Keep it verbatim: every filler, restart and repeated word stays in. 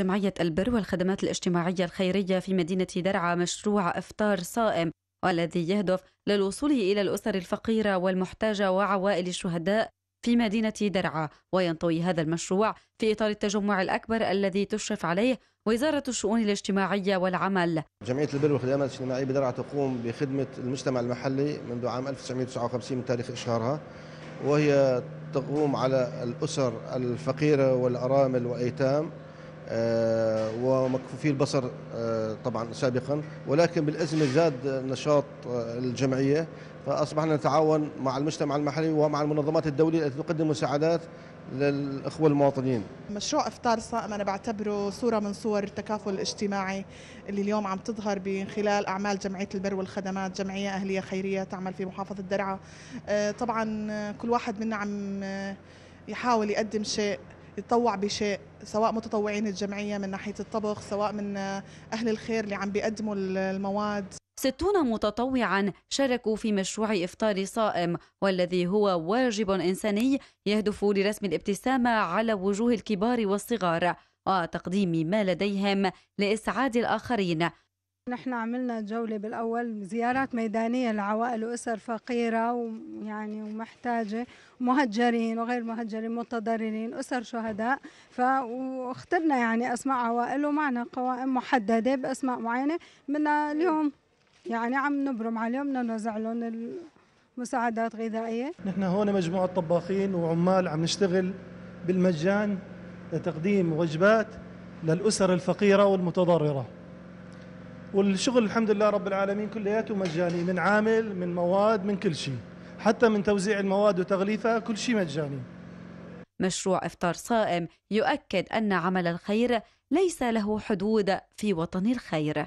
جمعية البر والخدمات الاجتماعية الخيرية في مدينة درعا مشروع إفطار صائم، والذي يهدف للوصول إلى الأسر الفقيرة والمحتاجة وعوائل الشهداء في مدينة درعا. وينطوي هذا المشروع في إطار التجمع الأكبر الذي تشرف عليه وزارة الشؤون الاجتماعية والعمل. جمعية البر والخدمات الاجتماعية بدرعا تقوم بخدمة المجتمع المحلي منذ عام ألف وتسعمئة وتسعة وخمسين من تاريخ إشهارها، وهي تقوم على الأسر الفقيرة والأرامل والأيتام ومكفوفي البصر طبعا سابقا، ولكن بالأزمة زاد نشاط الجمعية، فأصبحنا نتعاون مع المجتمع المحلي ومع المنظمات الدولية التي تقدم مساعدات للأخوة المواطنين. مشروع إفطار صائم أنا بعتبره صورة من صور التكافل الاجتماعي اللي اليوم عم تظهر من خلال أعمال جمعية البر والخدمات، جمعية أهلية خيرية تعمل في محافظة درعا. طبعا كل واحد منا عم يحاول يقدم شيء، يتطوع بشيء، سواء متطوعين الجمعية من ناحية الطبخ، سواء من أهل الخير اللي عم بيقدموا المواد. ستون متطوعا شاركوا في مشروع إفطار صائم، والذي هو واجب إنساني يهدف لرسم الابتسامة على وجوه الكبار والصغار وتقديم ما لديهم لإسعاد الآخرين. نحن عملنا جولة بالأول، زيارات ميدانية لعوائل وأسر فقيرة ويعني ومحتاجة، مهجرين وغير مهجرين، متضررين، أسر شهداء، فاخترنا يعني أسماء عوائل ومعنا قوائم محددة بأسماء معينة. من اليوم يعني عم نبرم عليهم، بدنا نوزع لهم المساعدات غذائية. نحن هون مجموعة طباخين وعمال عم نشتغل بالمجان لتقديم وجبات للأسر الفقيرة والمتضررة، والشغل الحمد لله رب العالمين كلياته مجاني، من عامل من مواد من كل شيء، حتى من توزيع المواد وتغليفها، كل شيء مجاني. مشروع إفطار صائم يؤكد أن عمل الخير ليس له حدود في وطن الخير.